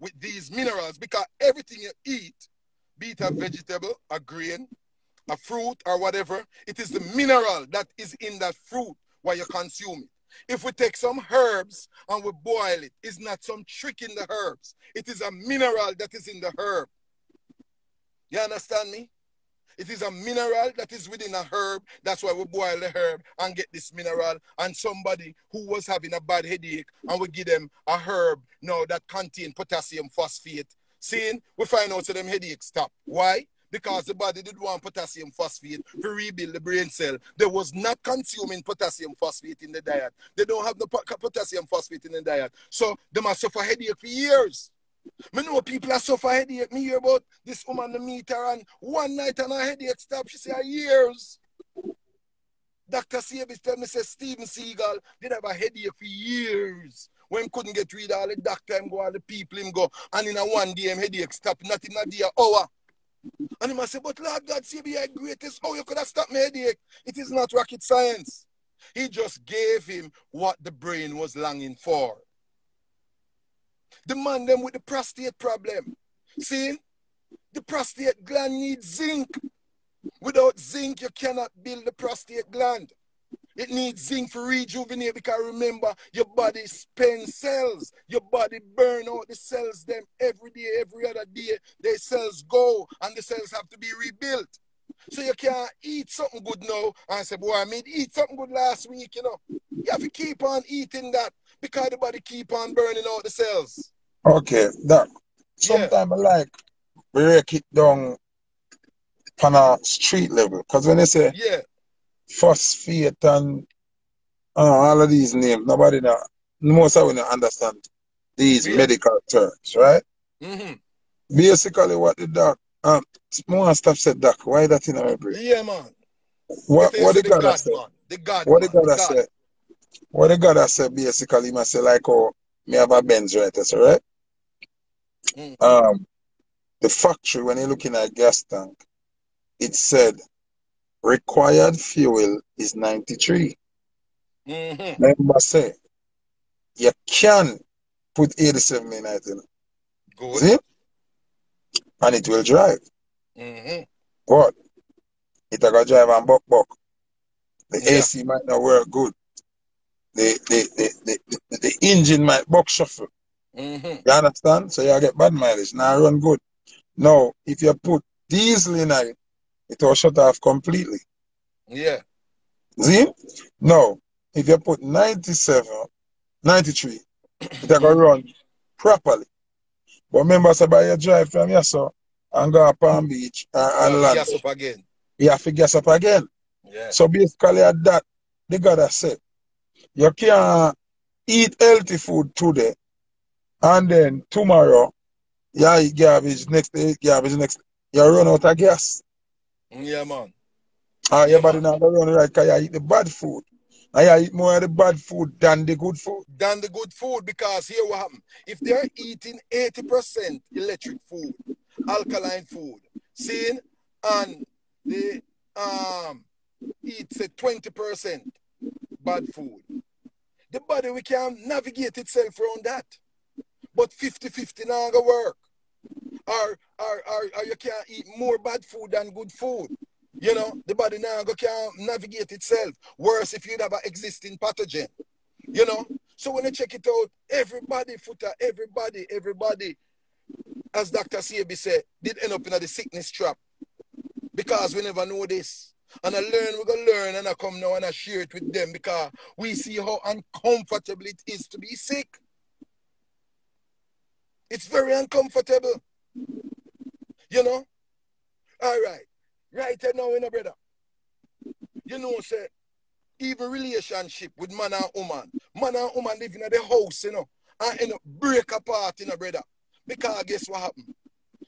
with these minerals, because everything you eat, be it a vegetable, a grain, a fruit, or whatever, it is the mineral that is in that fruit while you consume it. If we take some herbs and we boil it, it's not some trick in the herbs. It is a mineral that is in the herb. You understand me? It is a mineral that is within a herb. That's why we boil the herb and get this mineral. And somebody who was having a bad headache, and we give them a herb now that contains potassium phosphate. Seeing, we find out so them headaches stop. Why? Because the body did want potassium phosphate to rebuild the brain cell. They was not consuming potassium phosphate in the diet. They don't have the potassium phosphate in the diet. So they must suffer headache for years. Me know people that suffer headache. Me hear about this woman, the meter, and one night and her headache stopped. She said, years. Dr. Sebi tell me, say, Steven Seagal did have a headache for years. When he couldn't get rid of all the doctor, him go, all the people, him go. And in a one day, him headache stopped. Not in a day, an hour. And he must say, but Lord God, Sebi, you're greatest. How you could have stopped my headache? It is not rocket science. He just gave him what the brain was longing for. The man them with the prostate problem. See, the prostate gland needs zinc. Without zinc, you cannot build the prostate gland. It needs zinc for rejuvenate, because remember, your body spends cells. Your body burn out the cells them every day, every other day. Their cells go and the cells have to be rebuilt. So you can't eat something good now and say, boy, I mean, eat something good last week, you know. You have to keep on eating that, because the body keep on burning out the cells. Okay, Doc. Sometimes I like break it down on a street level. Because when they say phosphate and all of these names, nobody knows. Most of them don't understand these medical terms, right? Basically, what the doc, more stuff said, Doc, why that in our brain? Yeah, man. What the God said? The God. What the God said? What the God said basically, he must say, like, oh, me have a Benz, right? That's right. The factory, when you're looking at a gas tank, it said required fuel is 93. Remember, say you can put 87 in it. Good. See? And it will drive. But it will drive and buck. The AC might not work good. The engine might buck shuffle. You understand? So you get bad mileage. Now run good. Now, if you put diesel in it, it will shut off completely. Yeah. See? Now, if you put 93, it will run properly. But remember, so by your drive from here, so, and go to Palm Beach and land. Gas up again. You have to gas up again. Yeah. So basically, at that, the God has said, you can't eat healthy food today, and then tomorrow, you eat garbage, next day, garbage, next day. You run out of gas. Yeah, man. Your body not run right, because you eat the bad food. And you eat more of the bad food than the good food. Than the good food, because here what happens. If they're eating 80% electric food, alkaline food, seeing, and they eat, say, 20% bad food, the body we can navigate itself around that. But 50-50 not gonna work. Or you can't eat more bad food than good food. You know, the body now can't navigate itself. Worse if you have an existing pathogen. You know? So when you check it out, everybody, Foota, everybody, as Dr. Sebi said, did end up in the sickness trap. Because we never know this. And I learn, we're going to learn, and I come now and I share it with them, because we see how uncomfortable it is to be sick. It's very uncomfortable. You know? All right. Right now, you know, brother. You know, say, even relationship with man and woman. Man and woman live in the house, you know, and you know, break apart, you know, brother. Because guess what happened?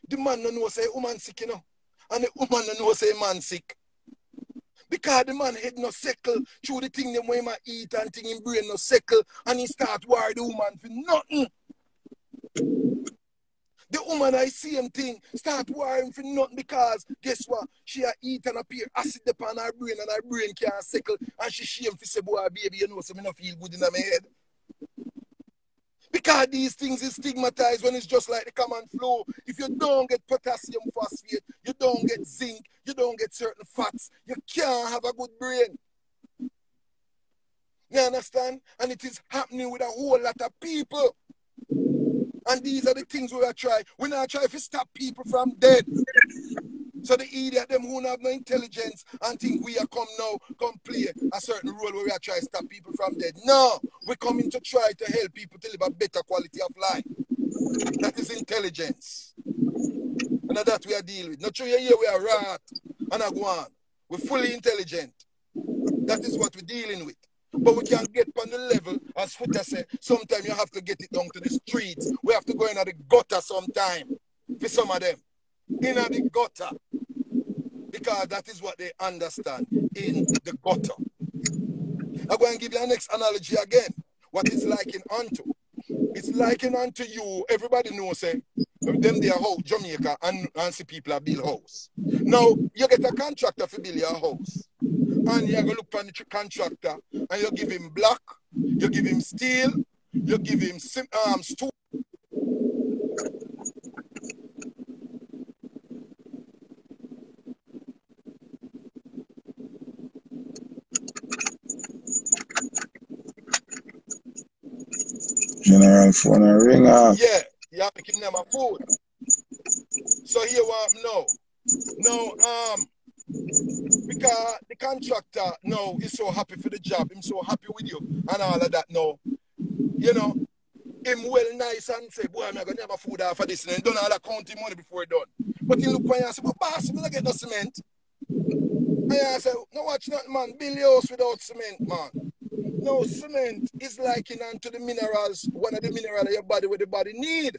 The man don't know, say, woman sick, you know. And the woman don't know, say, man sick. Because the man head no sickle through the thing them when he eat and thing in brain no sickle, and he start worry the woman for nothing. The woman I see him thing start worrying for nothing, because guess what? She a eat and appear acid upon her brain, and her brain can't sickle, and she shame for say, boy, baby, you know, so me no feel good in my head. Because these things is stigmatized when it's just like the common flu. If you don't get potassium phosphate, you don't get zinc, you don't get certain fats, you can't have a good brain. You understand? And it is happening with a whole lot of people. And these are the things we are trying. We're not trying to stop people from dead. So the idiot, them who have no intelligence and think we are come now, come play a certain role where we are trying to stop people from dead. No, we're coming to try to help people to live a better quality of life. That is intelligence. And that we are dealing with. Not sure you hear we are rat and a guan. We're fully intelligent. That is what we're dealing with. But we can't get on the level, as Foota said, sometimes you have to get it down to the streets. We have to go into the gutter sometime for some of them. In the gutter. Because that is what they understand, in the gutter. I'm going to give you an next analogy again. What it's likened unto. It's likened unto you. Everybody knows, them they are house, Jamaica, and see people are build house. Now, you get a contractor for build your house. And you go look on the contractor and you give him block, you give him steel, you give him stone. General phone and ring off. Yeah, you have to give them a food. So here what no. No, because the contractor now is so happy for the job, he's so happy with you and all of that now. You know, him well nice and say, boy, I'm going to have a food off of this and then don't all account him money before he done. But he look when you and say, but boss, I'm going to get no cement. And I say, no watch that man, build your house without cement, man. No, cement is likened unto the minerals, one of the minerals of your body where the body need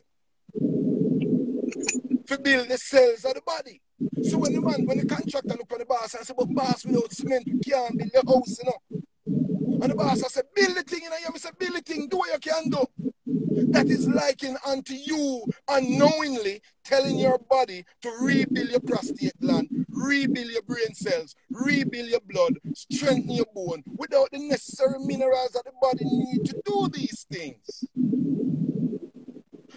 to build the cells of the body. So when the man, when the contractor look on the boss and say, but boss, without cement, we can't build the house, you know. And the boss I said, build the thing, you know, you say, build the thing, do what you can do. That is likened unto you unknowingly telling your body to rebuild your prostate gland, rebuild your brain cells, rebuild your blood, strengthen your bone, without the necessary minerals that the body needs to do these things.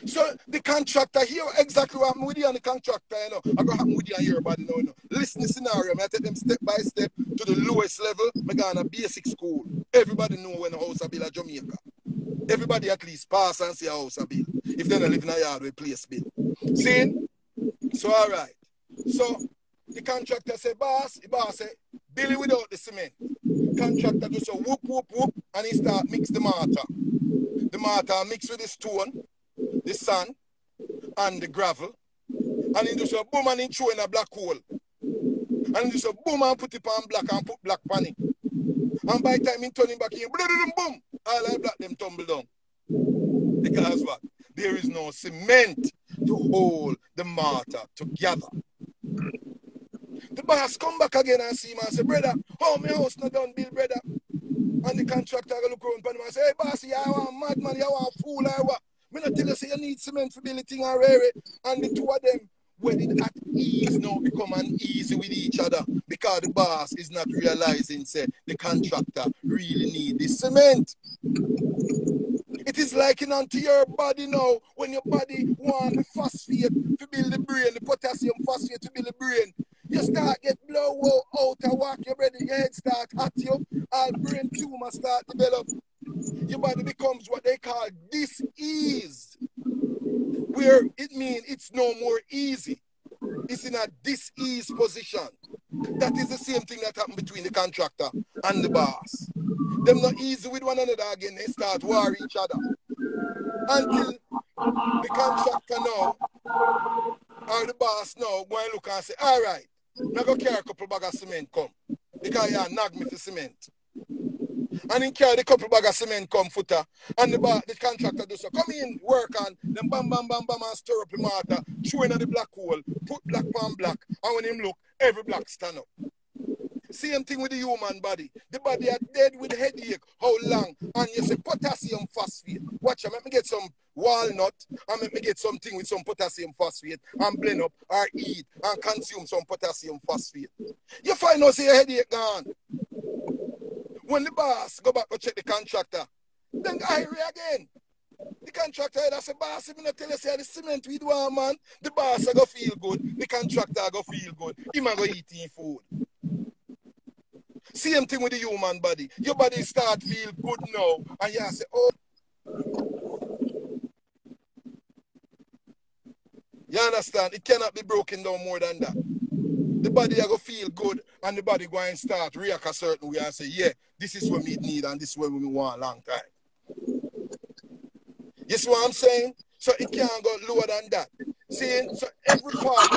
So the contractor here, exactly what happened with you and the contractor, you know. I'm going to happen with you and everybody now, you know. Listen to the scenario. I take them step by step to the lowest level. I go on a basic school. Everybody know when a house is built in Jamaica. Everybody at least pass and see a house is built. If they don't live in a yard, we place built. See? So, all right. So, the contractor say, boss, the boss say, build it without the cement. Contractor just a whoop, whoop, whoop, and he start mix the mortar. The mortar mix with the stone, the sand and the gravel, and he just a boom and he throw in a black hole, and he just a boom and put it on black and put black on it, and by the time he turn it back in, boom, all the black them tumble down, because what? There is no cement to hold the mortar together. The boss come back again and see him and say, brother, how my house not done build, brother? And the contractor look around him and say, hey boss, you are a madman, you are a fool, or what? Me not tell you say you need cement for building thing and rare it. And the two of them wedded at ease now become uneasy with each other because the boss is not realizing say the contractor really need the cement. It is likened unto your body now when your body want the phosphate to build the brain, the potassium phosphate to build the brain. You start get blow out of whack, your head start at you, all brain tumor start develop. Your body becomes what they call diseased, where it means it's no more easy. It's in a diseased position. That is the same thing that happened between the contractor and the boss. Them not easy with one another again. They start war each other until the contractor now or the boss now go and look and say, all right, now go carry a couple bag of cement come because you knock me for cement. And he carried a couple bag of cement come Foota. And the contractor do so. Come in, work on. Then bam, bam, bam, bam, and stir up the mortar. Throw in the black hole. Put black on black. And when him look, every black stand up. Same thing with the human body. The body are dead with headache. How long? And you say potassium phosphate. Watch, let me get some walnut. And let me get something with some potassium phosphate. And blend up or eat and consume some potassium phosphate. You find out say your headache gone. When the boss go back to check the contractor, then I agree again. The contractor that's a boss, if you tell you say the cement we do our man, the boss are gonna feel good, the contractor go feel good, he man go eating food. Same thing with the human body. Your body start feel good now, and you say, oh. You understand? It cannot be broken down more than that. The body are gonna feel good, and the body going to start react a certain way and say, yeah, this is what we need, and this is what we want a long time. You see what I'm saying? So it can't go lower than that. See, so every part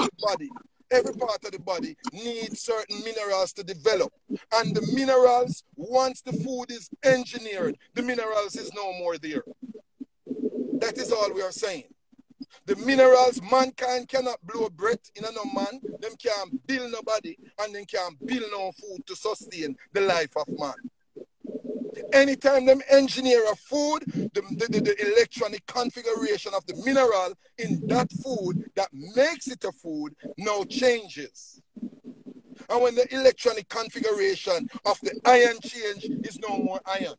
of the body needs certain minerals to develop. And the minerals, once the food is engineered, the minerals is no more there. That is all we are saying. The minerals, mankind cannot blow breath in another man. Them can't build nobody, and them can't build no food to sustain the life of man. Anytime them engineer a food, the electronic configuration of the mineral in that food that makes it a food now changes. And when the electronic configuration of the iron change, is no more iron.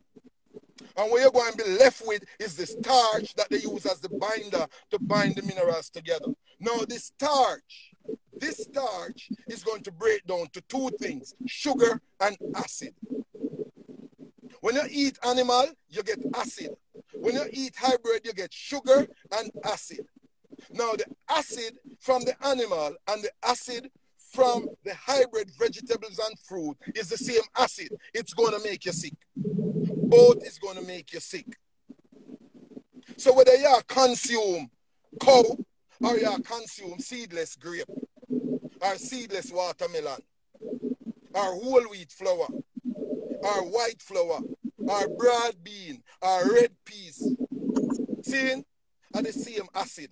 And what you're going to be left with is the starch that they use as the binder to bind the minerals together. Now this starch is going to break down to two things, sugar and acid. When you eat animal, you get acid. When you eat hybrid, you get sugar and acid. Now, the acid from the animal and the acid from the hybrid vegetables and fruit is the same acid. It's going to make you sick. Both is going to make you sick. So whether you consume cow or you consume seedless grape or seedless watermelon or whole wheat flour, or white flour, or broad bean, or red peas. See? And the same acid.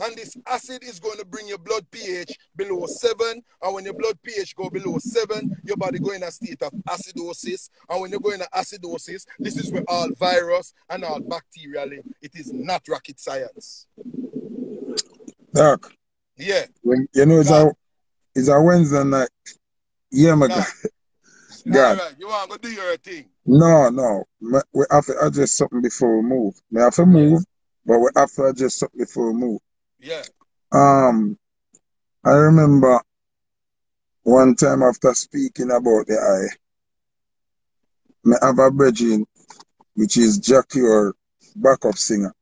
And this acid is going to bring your blood pH below 7. And when your blood pH go below 7, your body go in a state of acidosis. And when you go in acidosis, this is where all virus and all bacteria live. It is not rocket science. Doc. Yeah. When, you know, it's a Wednesday night. Yeah, my God. God. Right, you want to do your thing? No. We have to adjust something before we move. We have to move, but we have to adjust something before we move. Yeah. I remember one time after speaking about the eye, I have a brethren, which is Jackie, your backup singer.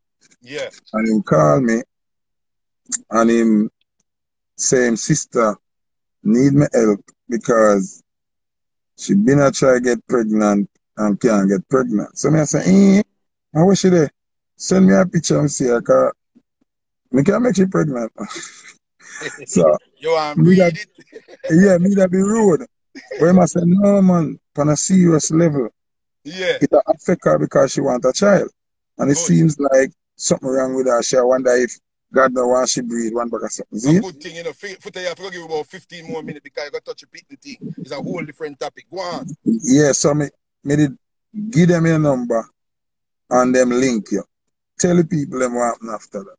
Yeah. And him call me, and him say, sister, need me help because she been a try get pregnant and can't get pregnant. So me I say, I wish she there. Send me a picture and see her car. Me can't make she pregnant. So me that be rude. But I say, no man, on a serious level. Yeah. It affect her because she want a child. And it seems like something wrong with her. She wonder if God knows why she breathe one back or something. It's a good thing, you know. Foota, you have to give you about 15 more minutes because you got to touch a bit the thing. It's a whole different topic. Go on. Yeah, so me did give them your number and them link you. Tell the people them what happened after that.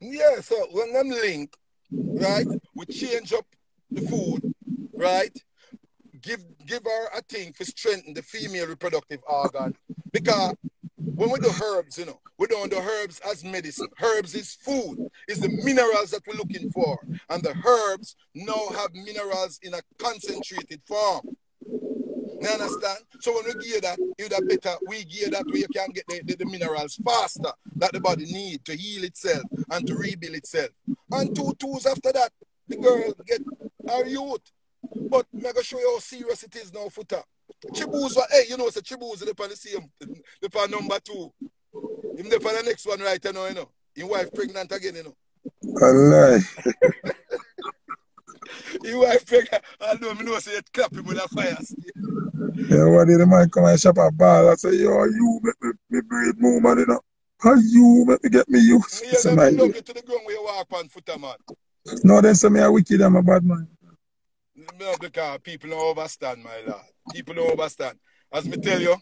Yeah, so when them link, right, we change up the food, right? Give her a thing to strengthen the female reproductive organ because when we do herbs, you know, we don't do herbs as medicine. Herbs is food. It's the minerals that we're looking for. And the herbs now have minerals in a concentrated form. You understand? So when we give that, we give that way you can get the minerals faster that the body needs to heal itself and to rebuild itself. And 2 twos after that, the girl get her youth. But I'm going to show you how serious it is now, Foota. Chibuza, hey, you know, so Chibuza, they're for the same, they're for number 2. If they're for the next one right now, you know, your wife pregnant again, you know. I lie. Your wife pregnant, I don't know, so you clap him with a fire. Yeah, what did the man come and shop a ball and say, yo, you make me breathe more, man, you know. How you make me get me used? Yeah, so they love you to the ground where you walk on, Foota, man. No, they say me a wicked, I'm a bad man. No, because people don't understand, my lord. People don't understand. As me tell you,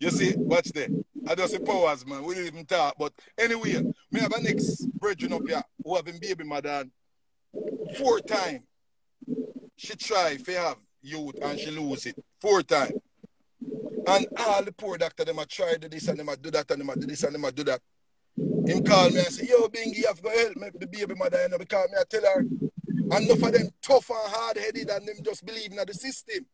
you see, watch there. I just say powers, man. We didn't even talk. But anyway, me have an ex-brethren up here who have been baby mother 4 times. She tried to have youth and she lose it. 4 times. And all the poor doctor, them have tried to do this and them have do that and them have do this and them have do that. Him call me and say, yo, Bingy, you have to help me, the baby mother, you know, because me, I tell her, enough of them tough and hard-headed and them just believing in the system.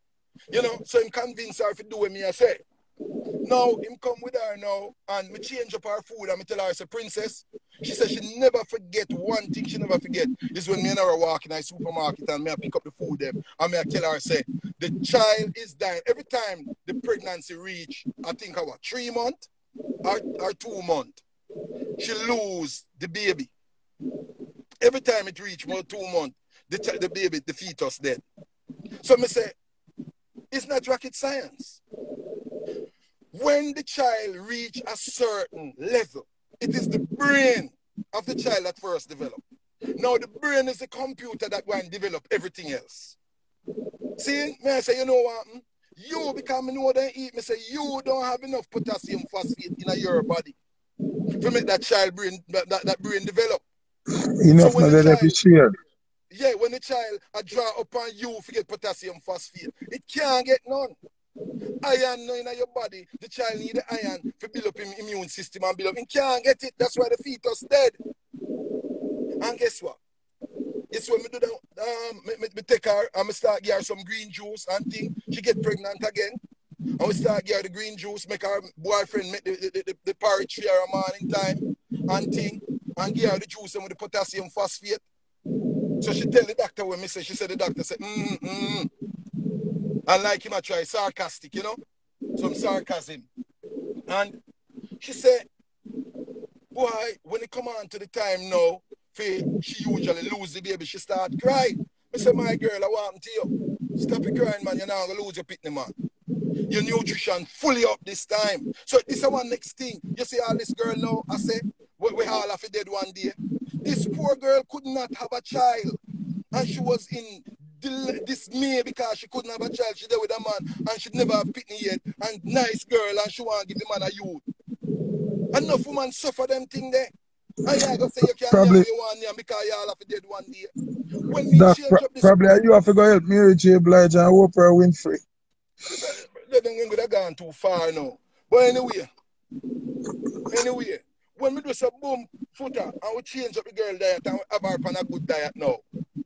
You know, so him convince her to do what me I say. Now, him come with her now, and me change up her food, and me tell her, it's a princess. She said she never forget, one thing she never forget is when me and her are walking in a supermarket and me I pick up the food them, and me I tell her, say, the child is dying. Every time the pregnancy reach, I think, how 3 months or 2 months, she lose the baby. Every time it reach more 2 months, the baby, the fetus dead. So me say, it's not rocket science. When the child reach a certain level, it is the brain of the child that first develop. Now the brain is the computer that go and develop everything else. See, me I say, you know what? You become know they eat. Me say you don't have enough potassium phosphate in your body to make that child brain that brain develop. Enough so when the child I draw upon you to get potassium phosphate, it can't get none. Iron in your body, the child need the iron to build up his immune system and build up. He can't get it. That's why the fetus dead. And guess what? It's when we do the we take her and we start give her some green juice and thing. She get pregnant again. And we start give her the green juice, make her boyfriend make the porridge for her morning time and thing, and give her the juice and with the potassium phosphate. So she tell the doctor when me say, she said the doctor said, And like him, I try sarcastic, you know, some sarcasm. And she said, why, when it come on to the time now, she usually lose the baby, she start crying. I said, my girl, I want to you. Stop you crying, man, you're not going to lose your pitney, man. Your nutrition fully up this time. So this is one next thing. You see all this girl now, I said, we all have to dead one day. This poor girl could not have a child. And she was in dismay because she couldn't have a child. She there with a man and she never have pitney yet. And nice girl and she want to give the man a youth. Enough women suffer them thing there. And you go say you can't probably, have one year because you all have to dead one day. When we change up this probably you have to go help Mary J. Blige and Oprah Winfrey. They don't go gone too far now. But anyway, when we do some boom footer and we change up the girl diet and we have her on a good diet now.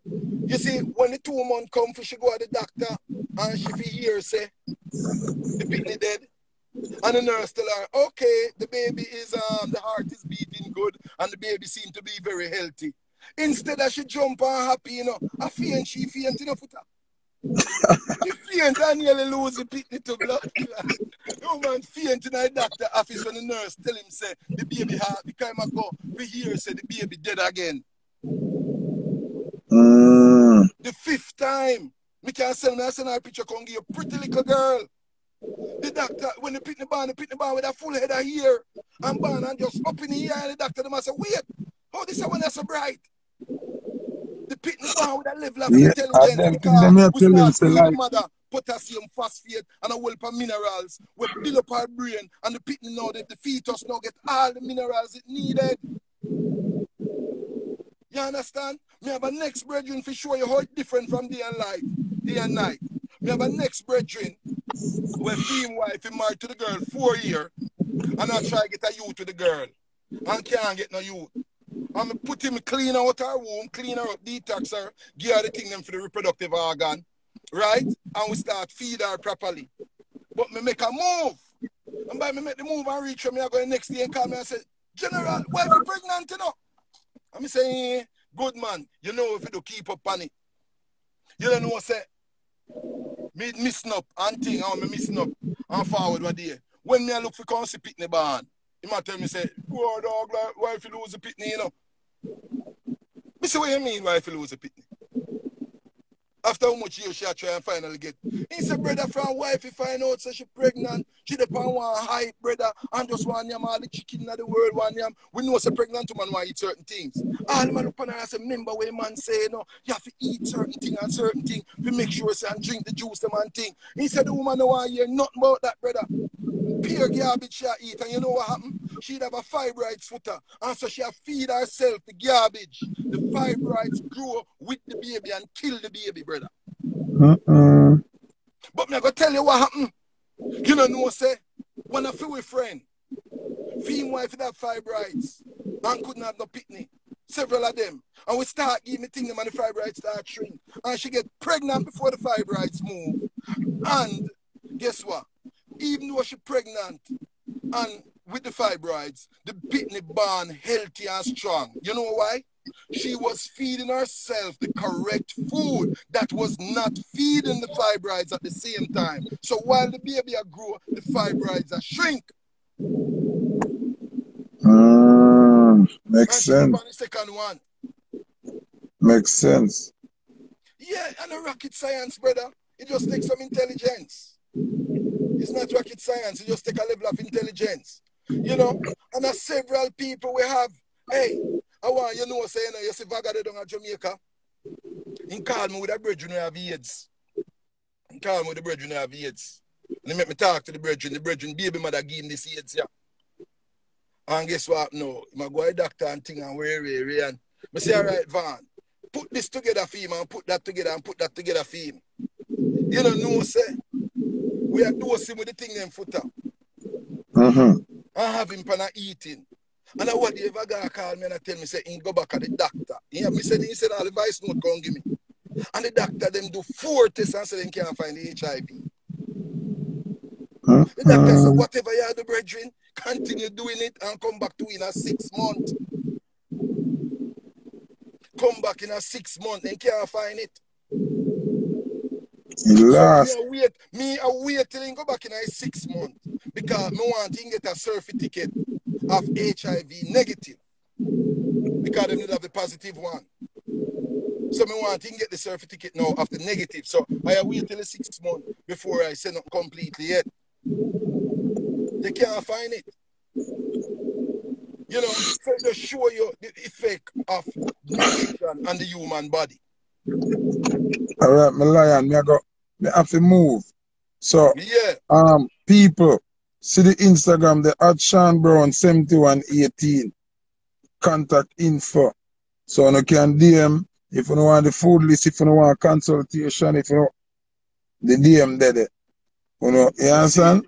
You see, when the 2 months come, she go to the doctor and she hear say, the pitney dead. And the nurse tell her, okay, the baby is, the heart is beating good and the baby seems to be very healthy. Instead of she jump and happy, you know, I faint, she faint, you know, she faint and nearly lose the pitney to blood. No man faint in the doctor office when the nurse tell him, say, the baby heart, the time ago, we hear, say, the baby dead again. The 5th time, me can send her a picture, come give you a pretty little girl. The doctor, when they pick the barn with a full head of hair and barn and just up in the air, and the doctor, the man say, wait, how this one is so bright? The pitney barn with a level of intelligence because we start mother potassium phosphate and a whole of minerals. We build up our brain and the pitney now, the fetus now get all the minerals it needed. You understand? Me have a next brethren for show you how it's different from day and night. Me have a next brethren where female wife is married to the girl 4 years and I try to get a youth to the girl and can't get no youth. And me put him clean out her womb, clean her up, detox her, give her the thing them for the reproductive organ, right? And we start feed her properly. But me make a move. And by me make the move and reach her, me I go the next day and call me and say, General, why are you pregnant enough? I'm saying, good man, you know if you do keep up on it. You don't know what say. Me missing up and thing, I'm missing up and forward one day. When me I look for council pitney barn, he might tell me say, poor dog, like, why if you lose the pitney, you know? Me say, what you mean why if you lose the pitney? After how much years she try and finally get. He said, brother, from wife, if I know so she pregnant, she depend one hype, brother, and just one yam, all the chicken of the world, one yam. We know it's a pregnant woman want to eat certain things. All the man look on her and say, remember what man say, no, you have to eat certain thing, we make sure say, and drink the juice, the man thing. He said, the woman don't want to hear nothing about that, brother. Pure garbage she eat, and you know what happened? She'd have a fibroids footer, and so she'll feed herself the garbage. The fibroids grow with the baby and kill the baby, brother. But me go tell you what happened. You know, say, one of your friend, female wife that fibroids, and couldn't have no picnic. Several of them. And we start giving the thing them and the fibroids start shrink. And she get pregnant before the fibroids move. And guess what? Even though she's pregnant and with the fibroids, the picnic born healthy and strong. You know why? She was feeding herself the correct food that was not feeding the fibroids at the same time. So while the baby grow, the fibroids are shrink. Makes sense. The second one. Makes sense. Yeah, and a rocket science, brother. It just takes some intelligence. It's not rocket science. It just takes a level of intelligence. You know, and as several people we have, hey, I want you know, say, you see Vagade down at Jamaica. He called me with a bridge when I have AIDS. He called me with a bridge when I have AIDS. And he make me talk to the bridge, baby mother gave him this AIDS, yeah. And guess what? No, I go to the doctor and thing and weary. And I say, all right, Van, put this together for him and put that together and put that together for him. You don't know, say, we are dosing with the thing them Foota. And have him pan a eating. And I what the ever guy call me and I tell me, say, he go back at the doctor. He said, all the vice note come give me. And the doctor them do 4 tests and say they can't find the HIV. The doctor said, whatever you are the brethren, continue doing it and come back to in a 6 months. Come back in a 6 months and can't find it. Last. So me I wait till he go back in a 6 months because me want him get a surfeit ticket of HIV negative because they need to have the positive one. So me want him get the surfeit ticket now of the negative. So I wait till a 6 months before I send up completely yet. They can't find it. You know, so to show you the effect of nutrition on the human body. All right, my lion, I have to move. So, yeah. People, see the Instagram, the @SeanBrown7118. Contact info. So, you can DM if you want the food list, if you want consultation, if you want the DM there. You know, you understand?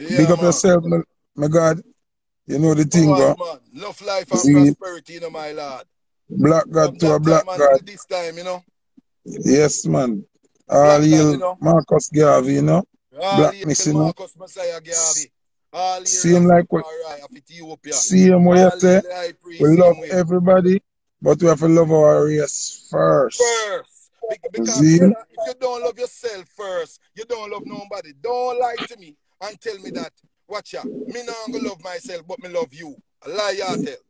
Yeah, big up yourself, my God. You know the thing, bro. Love, life, and prosperity, you know, my lad. Black God to a black God. This time, you know. Yes, man. All you, Marcus Garvey, you know. Blackness, you know. Marcus Messiah Garvey. All see him like what. See him where you say. We love everybody, but we have to love our race first. Because if you don't love yourself first, you don't love nobody. Don't lie to me and tell me that, watch out, me not going to love myself, but me love you. A lie, I tell.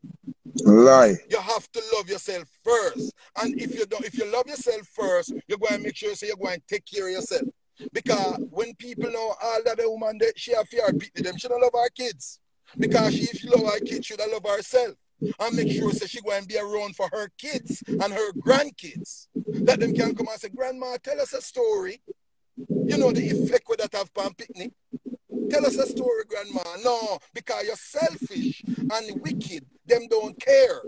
Lie. You have to love yourself first. And if you love yourself first, you're going to make sure so you're going to take care of yourself. Because when people know all that the woman, she have fear beating them, she don't love her kids. Because if she love her kids, she don't love herself. And make sure so she going to be around for her kids and her grandkids. That them can come and say, grandma, tell us a story. You know the effect that have pan picnic. Tell us a story, grandma. No, because you're selfish and wicked. Them don't care.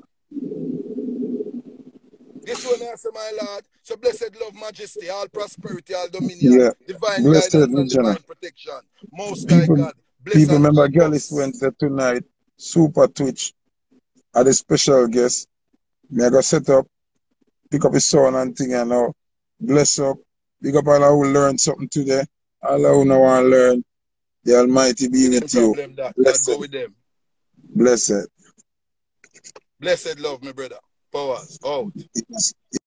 This one answer, my Lord. So blessed love, majesty, all prosperity, all dominion, divine blessed guidance and divine protection. Most people, God. People remember Gallis Wednesday tonight, Super Twitch, had a special guest. Me I go set up, pick up his son and thing and now. Bless up. Big up all who learn something today. All who now want to learn. The Almighty be with you. Blessed. God go with them. Blessed. Blessed love, my brother. Powers out. Yes.